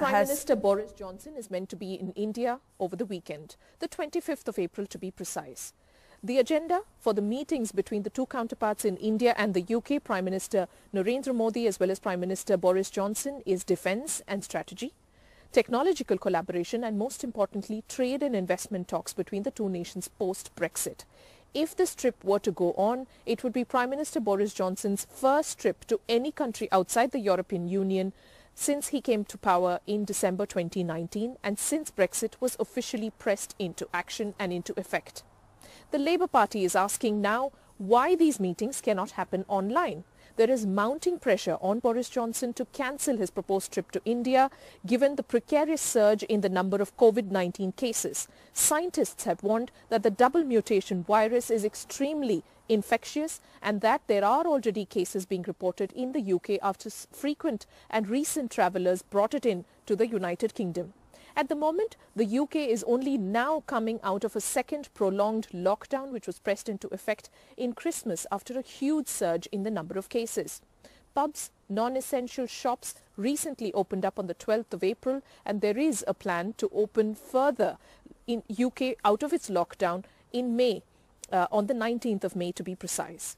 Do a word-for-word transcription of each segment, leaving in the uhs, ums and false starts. Prime has Minister Boris Johnson is meant to be in India over the weekend, the twenty-fifth of April to be precise. The agenda for the meetings between the two counterparts in India and the U K, Prime Minister Narendra Modi as well as Prime Minister Boris Johnson, is defence and strategy, technological collaboration and, most importantly, trade and investment talks between the two nations post-Brexit. If this trip were to go on, it would be Prime Minister Boris Johnson's first trip to any country outside the European Union since he came to power in December twenty nineteen and since Brexit was officially pressed into action and into effect. The Labour Party is asking now why these meetings cannot happen online. There is mounting pressure on Boris Johnson to cancel his proposed trip to India, given the precarious surge in the number of COVID nineteen cases. Scientists have warned that the double mutation virus is extremely infectious and that there are already cases being reported in the U K after frequent and recent travellers brought it in to the United Kingdom. At the moment, the U K is only now coming out of a second prolonged lockdown which was pressed into effect in Christmas after a huge surge in the number of cases. Pubs, non-essential shops recently opened up on the twelfth of April and there is a plan to open further in U K out of its lockdown in May, uh, on the nineteenth of May to be precise.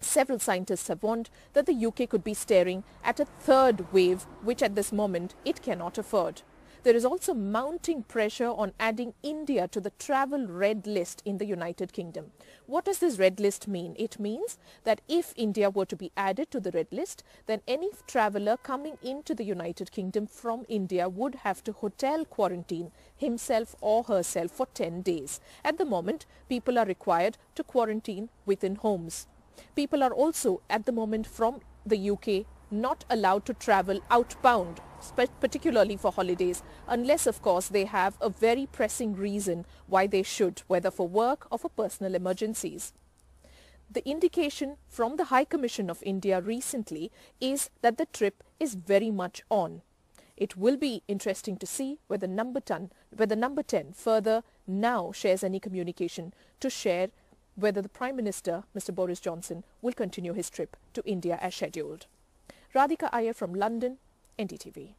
Several scientists have warned that the U K could be staring at a third wave which at this moment it cannot afford. There is also mounting pressure on adding India to the travel red list in the United Kingdom. What does this red list mean? It means that if India were to be added to the red list, then any traveller coming into the United Kingdom from India would have to hotel quarantine himself or herself for ten days. At the moment, people are required to quarantine within homes. People are also, at the moment, from the U K not allowed to travel outbound, particularly for holidays, unless of course they have a very pressing reason why they should, whether for work or for personal emergencies. The indication from the High Commission of India recently is that the trip is very much on. It will be interesting to see whether number ten, whether number ten further now shares any communication to share whether the Prime Minister, Mister Boris Johnson, will continue his trip to India as scheduled. Radhika Iyer from London, N D T V.